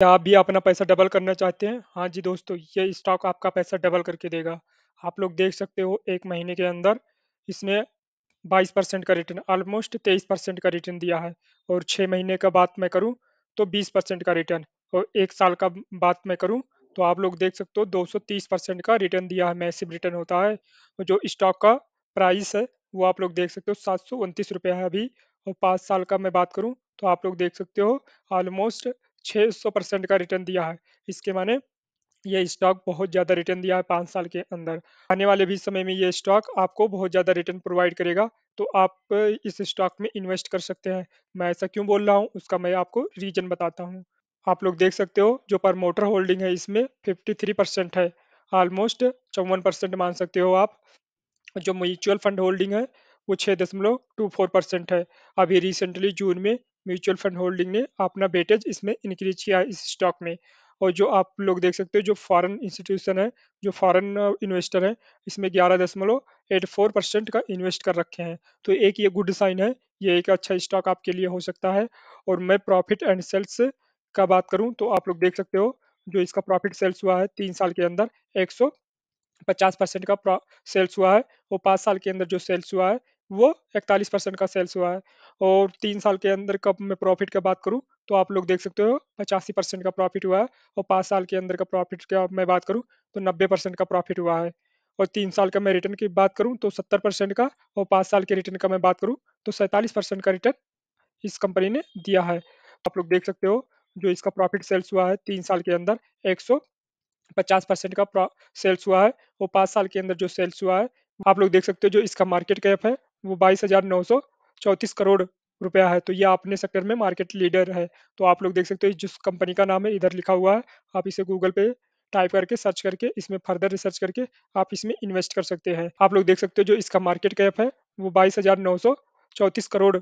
क्या आप भी अपना पैसा डबल करना चाहते हैं? हाँ जी दोस्तों, ये स्टॉक आपका पैसा डबल करके देगा। आप लोग देख सकते हो 1 महीने के अंदर इसने 22% का रिटर्न, ऑलमोस्ट 23% का रिटर्न दिया है। और 6 महीने का बात मैं करूं तो 20% का रिटर्न, और 1 साल का बात मैं करूं तो आप लोग देख सकते हो 230% का रिटर्न दिया है। मैसिव रिटर्न होता है। जो स्टॉक का प्राइस है वो आप लोग देख सकते हो 729 रुपये है अभी। और 5 साल का मैं बात करूँ तो आप लोग देख सकते हो ऑलमोस्ट 600% का रिटर्न दिया है। इसके माने यह स्टॉक बहुत ज़्यादा रिटर्न दिया है 5 साल के अंदर। आने वाले भी समय में यह स्टॉक आपको बहुत ज़्यादा रिटर्न प्रोवाइड करेगा, तो आप इस स्टॉक में इन्वेस्ट कर सकते हैं। मैं ऐसा क्यों बोल रहा हूँ उसका मैं आपको रीजन बताता हूँ। आप लोग देख सकते हो जो प्रमोटर होल्डिंग है इसमें 53% है, ऑलमोस्ट 54% मान सकते हो आप। जो म्यूचुअल फंड होल्डिंग है वो 6.24% है। अभी रिसेंटली जून में म्यूचुअल फंड होल्डिंग ने अपना वेटेज इसमें इंक्रीज किया है इस स्टॉक में। और जो आप लोग देख सकते हो जो फॉरेन इंस्टीट्यूशन है, जो फॉरेन इन्वेस्टर है, इसमें 11.84% का इन्वेस्ट कर रखे हैं। तो एक ये गुड साइन है, ये एक अच्छा स्टॉक आपके लिए हो सकता है। और मैं प्रॉफिट एंड सेल्स का बात करूं तो आप लोग देख सकते हो जो इसका प्रॉफिट सेल्स हुआ है 3 साल के अंदर 150% का सेल्स हुआ है। और 5 साल के अंदर जो सेल्स हुआ है वो 41% का सेल्स हुआ है। और 3 साल के अंदर कब मैं प्रॉफिट का बात करूं तो आप लोग देख सकते हो 85% का प्रॉफिट हुआ है। और 5 साल के अंदर का प्रॉफिट का मैं बात करूं तो 90% का प्रॉफिट हुआ है। और 3 साल का मैं रिटर्न की बात करूं तो 70% का, और 5 साल के रिटर्न का मैं बात करूं तो 47% का रिटर्न इस कंपनी ने दिया है। आप लोग देख सकते हो जो इसका प्रॉफिट सेल्स हुआ है 3 साल के अंदर 150% का सेल्स हुआ है। और 5 साल के अंदर जो सेल्स हुआ है आप लोग देख सकते हो जो इसका मार्केट कैप है वो 22,934 करोड़ रुपया है। तो ये अपने सेक्टर में मार्केट लीडर है। तो आप लोग देख सकते हो जिस कंपनी का नाम है इधर लिखा हुआ है, आप इसे गूगल पे टाइप करके सर्च करके इसमें फर्दर रिसर्च करके आप इसमें इन्वेस्ट कर सकते हैं। आप लोग देख सकते हो जो इसका मार्केट कैप है वो 22,934 करोड़